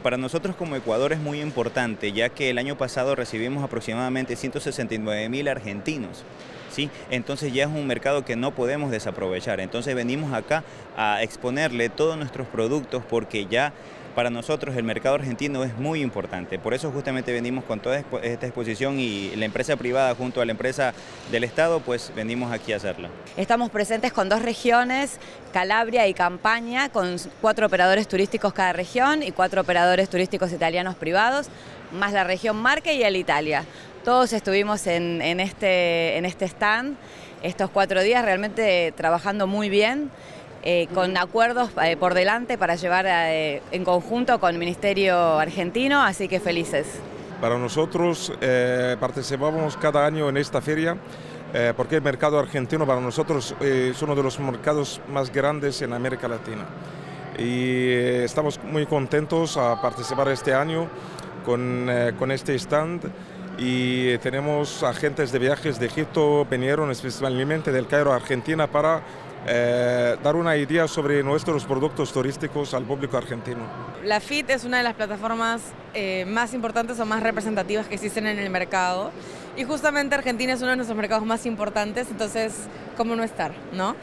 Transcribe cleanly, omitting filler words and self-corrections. Para nosotros como Ecuador es muy importante, ya que el año pasado recibimos aproximadamente 169.000 argentinos, ¿sí? Entonces ya es un mercado que no podemos desaprovechar. Entonces venimos acá a exponerle todos nuestros productos porque ya para nosotros el mercado argentino es muy importante. Por eso justamente venimos con toda esta exposición y la empresa privada junto a la empresa del Estado, pues venimos aquí a hacerla. Estamos presentes con dos regiones, Calabria y Campania, con 4 operadores turísticos cada región y 4 operadores turísticos italianos privados, más la región Marche y el Italia. Todos estuvimos en este stand estos 4 días realmente trabajando muy bien. Con acuerdos por delante para llevar en conjunto con el Ministerio Argentino, así que felices. Para nosotros participamos cada año en esta feria porque el mercado argentino para nosotros es uno de los mercados más grandes en América Latina. Y estamos muy contentos a participar este año con este stand. Y tenemos agentes de viajes de Egipto, vinieron especialmente del Cairo, Argentina, para dar una idea sobre nuestros productos turísticos al público argentino. La FIT es una de las plataformas más importantes o más representativas que existen en el mercado. Y justamente Argentina es uno de nuestros mercados más importantes, entonces, ¿cómo no estar, no?